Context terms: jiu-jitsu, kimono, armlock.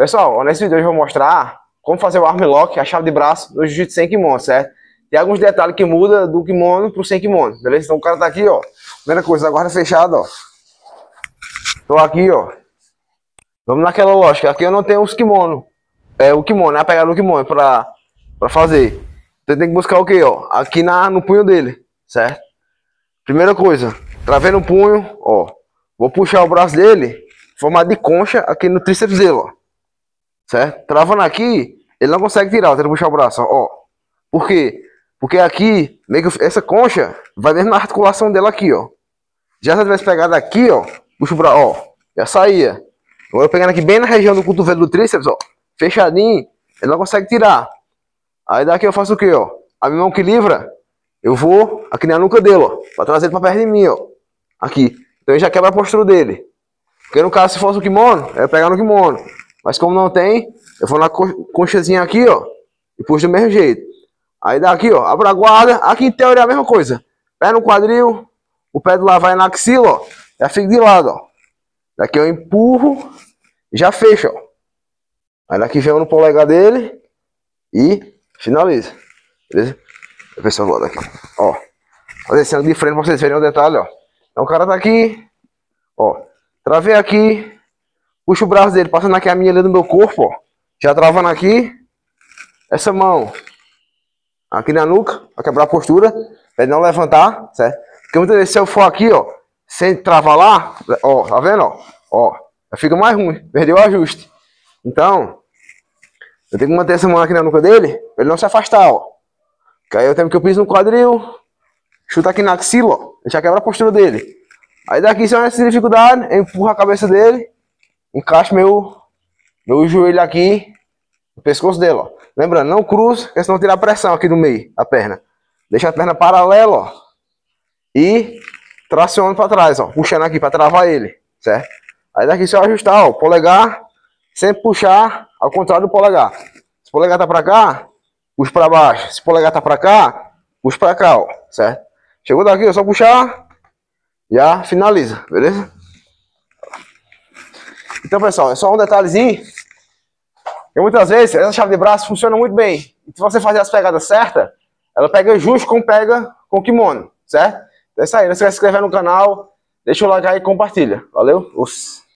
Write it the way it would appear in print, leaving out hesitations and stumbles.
Pessoal, nesse vídeo eu vou mostrar como fazer o armlock, a chave de braço, no jiu-jitsu sem kimono, certo? Tem alguns detalhes que mudam do kimono pro sem kimono, beleza? Então o cara tá aqui, ó. Primeira coisa, a guarda fechada, ó. Tô aqui, ó. Vamos naquela lógica. Aqui eu não tenho os kimono. É o kimono, né? A pegada do kimono pra fazer. Então tem que buscar o quê, ó? Aqui no punho dele, certo? Primeira coisa, travei no punho, ó. Vou puxar o braço dele, formado de concha, aqui no tríceps dele, ó. Certo? Travando aqui, ele não consegue tirar, tem que puxar o braço, ó. Por quê? Porque aqui, meio que essa concha vai mesmo na articulação dela aqui, ó. Já se eu tivesse pegado aqui, ó, puxa o braço, ó, já saía. Agora eu pegando aqui bem na região do cotovelo do tríceps, ó, fechadinho, ele não consegue tirar. Aí daqui eu faço o quê, ó? A minha mão que livra, eu vou aqui na nuca dele, ó, pra trazer ele pra perto de mim, ó. Aqui. Então já quebra a postura dele. Porque no caso, se fosse o kimono, eu ia pegar no kimono. Mas como não tem, eu vou na conchazinha aqui, ó, e puxo do mesmo jeito. Aí daqui, ó, abro a guarda. Aqui em teoria é a mesma coisa. Pé no quadril, o pé de lá vai na axila, ó, já fica de lado, ó. Daqui eu empurro, já fecho, ó. Aí daqui vem no polegar dele e finaliza. Beleza? Deixa eu ver se eu vou daqui, ó. Vou descendo de frente pra vocês verem o detalhe, ó. Então o cara tá aqui, ó, travei aqui. Puxa o braço dele, passando aqui a minha ali no meu corpo, ó. Já travando aqui. Essa mão aqui na nuca, pra quebrar a postura, pra ele não levantar, certo? Porque muitas vezes se eu for aqui, ó, sem travar lá, ó, tá vendo, ó? Ó, fica mais ruim, perdeu o ajuste. Então, eu tenho que manter essa mão aqui na nuca dele, pra ele não se afastar, ó. Que aí eu tenho que eu piso no quadril, chuto aqui na axila, ó, já quebra a postura dele. Aí daqui, se eu não tiver dificuldade, eu empurro a cabeça dele. Encaixo meu joelho aqui no pescoço dele, ó. Lembrando, não cruzo, porque senão tira a pressão aqui do meio da perna. Deixa a perna paralela, ó. E traciono pra trás, ó. Puxando aqui pra travar ele, certo? Aí daqui só ajustar, ó. Polegar, sempre puxar ao contrário do polegar. Se o polegar tá pra cá, puxa pra baixo. Se o polegar tá pra cá, puxa pra cá, ó. Certo? Chegou daqui, ó. Só puxar, já finaliza, beleza? Então, pessoal, é só um detalhezinho. E muitas vezes, essa chave de braço funciona muito bem. E se você fazer as pegadas certas, ela pega justo como pega com o kimono, certo? Então é isso aí. Não esquece de se inscrever no canal, deixa o like aí e compartilha. Valeu? Ups.